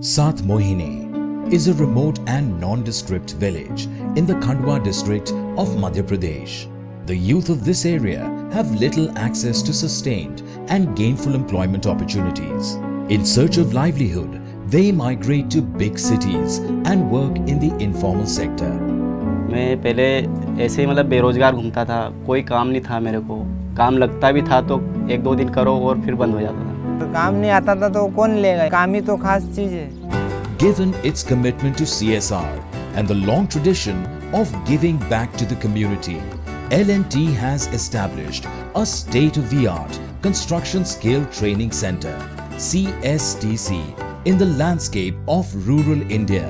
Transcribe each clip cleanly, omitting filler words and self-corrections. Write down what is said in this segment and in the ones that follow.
Sat Mohini is a remote and nondescript village in the Khandwa district of Madhya Pradesh. The youth of this area have little access to sustained and gainful employment opportunities. In search of livelihood, they migrate to big cities and work in the informal sector. मैं पहले ऐसे ही मतलब बेरोजगार घूमता था, कोई काम नहीं था मेरे को, काम लगता भी था तो एक दो दिन करो और फिर बंद हो जाता था। काम नहीं आता था तो कौन लेगा, काम ही तो खास चीज है। Given its commitment to CSR and the long tradition of giving back to the community, L&T has established a state-of-the-art construction skill training center (CSTC) in the landscape of rural India.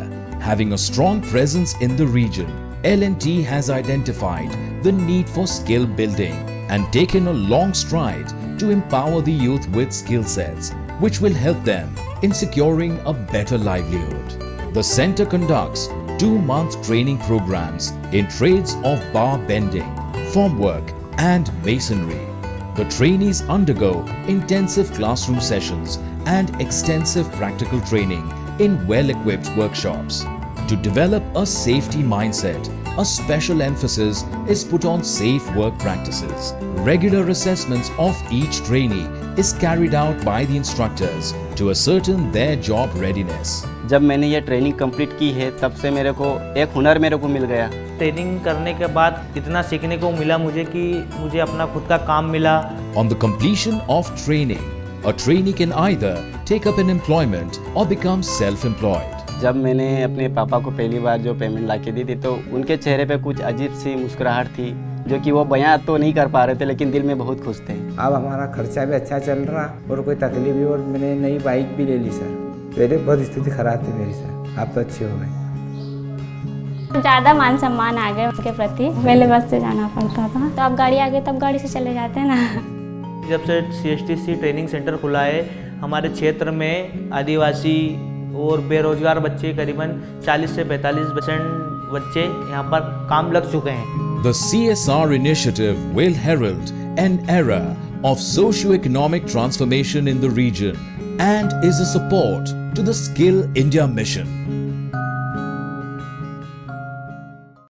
Having a strong presence in the region, L&T has identified the need for skill building and taken a long stride to empower the youth with skill sets which will help them in securing a better livelihood. The center conducts 2-month training programs in trades of bar bending, formwork and masonry. The trainees undergo intensive classroom sessions and extensive practical training in well-equipped workshops. To develop a safety mindset, a special emphasis is put on safe work practices. Regular assessments of each trainee is carried out by the instructors to ascertain their job readiness. जब मैंने ये training complete की है तब से मेरे को एक हुनर मेरे को मिल गया। ट्रेनिंग करने के बाद इतना सीखने को मिला मुझे कि मुझे अपना खुद का काम मिला। On the completion of training, a trainee can either take up an employment or become self-employed. जब मैंने अपने पापा को पहली बार जो पेमेंट लाके दी थी तो उनके चेहरे पे कुछ अजीब सी मुस्कुराहट थी जो कि वो बयां तो नहीं कर पा रहे थे लेकिन दिल में बहुत खुश थे। अब हमारा खर्चा भी अच्छा चल रहा और कोई तकलीफ भी, और मैंने नई बाइक भी ले ली सर। पहले बहुत स्थिति खराब थी मेरी सर, आप तो अच्छे हो गए। ज़्यादा मान सम्मान आ गए उसके प्रति, पहले बस से जाना पड़ता था तो अब गाड़ी आ गई तब गाड़ी से चले जाते हैं ना। जब से CSTC ट्रेनिंग सेंटर खुला है हमारे क्षेत्र में आदिवासी और बेरोजगार बच्चे करीबन 40 से 45% बच्चे यहाँ पर काम लग चुके हैं। The CSR initiative will herald an era of socio-economic transformation in the region and is a support to the Skill India mission.